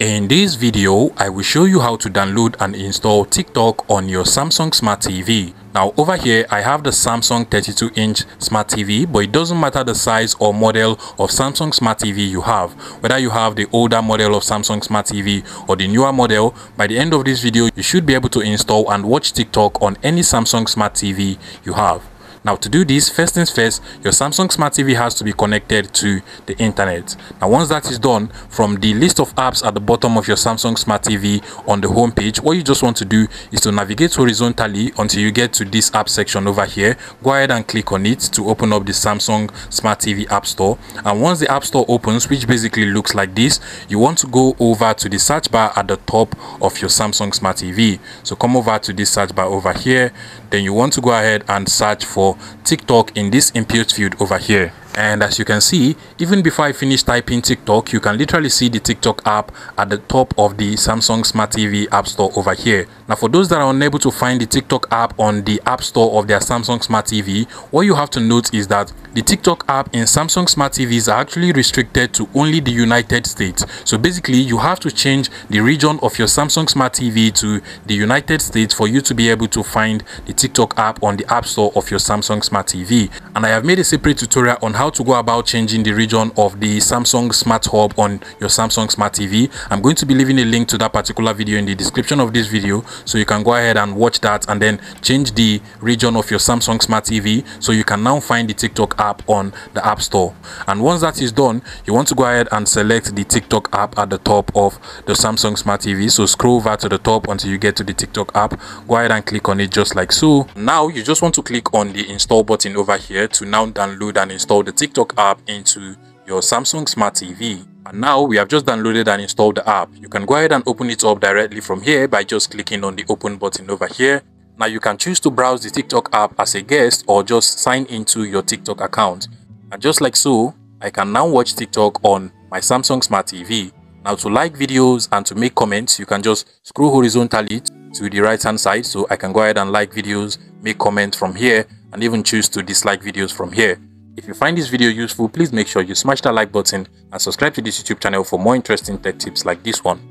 In this video, I will show you how to download and install TikTok on your Samsung Smart TV. Now over here, I have the Samsung 32-inch Smart TV, but it doesn't matter the size or model of Samsung Smart TV you have. Whether you have the older model of Samsung Smart TV or the newer model, by the end of this video, you should be able to install and watch TikTok on any Samsung Smart TV you have. Now to do this, first things first, your Samsung Smart TV has to be connected to the internet. Now once that is done, from the list of apps at the bottom of your Samsung Smart TV on the home page, what you just want to do is to navigate horizontally until you get to this app section over here. Go ahead and click on it to open up the Samsung Smart TV App Store. And once the App Store opens, which basically looks like this, you want to go over to the search bar at the top of your Samsung Smart TV. So come over to this search bar over here. Then you want to go ahead and search for TikTok in this input field over here. And as you can see, even before I finish typing TikTok, you can literally see the TikTok app at the top of the Samsung Smart TV App Store over here. Now for those that are unable to find the TikTok app on the App Store of their Samsung Smart TV, what you have to note is that the TikTok app in Samsung Smart TVs are actually restricted to only the United States. So basically, you have to change the region of your Samsung Smart TV to the United States for you to be able to find the TikTok app on the App Store of your Samsung Smart TV. And I have made a separate tutorial on how to go about changing the region of the Samsung Smart Hub on your Samsung Smart TV. I'm going to be leaving a link to that particular video in the description of this video, so you can go ahead and watch that and then change the region of your Samsung Smart TV so you can now find the TikTok app on the App Store. And once that is done, you want to go ahead and select the TikTok app at the top of the Samsung Smart TV. So scroll over to the top until you get to the TikTok app. Go ahead and click on it just like so. Now you just want to click on the install button over here to now download and install the TikTok app into your Samsung Smart TV. And now we have just downloaded and installed the app. You can go ahead and open it up directly from here by just clicking on the open button over here. Now you can choose to browse the TikTok app as a guest or just sign into your TikTok account. And just like so, I can now watch TikTok on my Samsung Smart TV. Now to like videos and to make comments, you can just scroll horizontally to the right hand side. So I can go ahead and like videos, make comments from here, and even choose to dislike videos from here. If you find this video useful, please make sure you smash that like button and subscribe to this YouTube channel for more interesting tech tips like this one.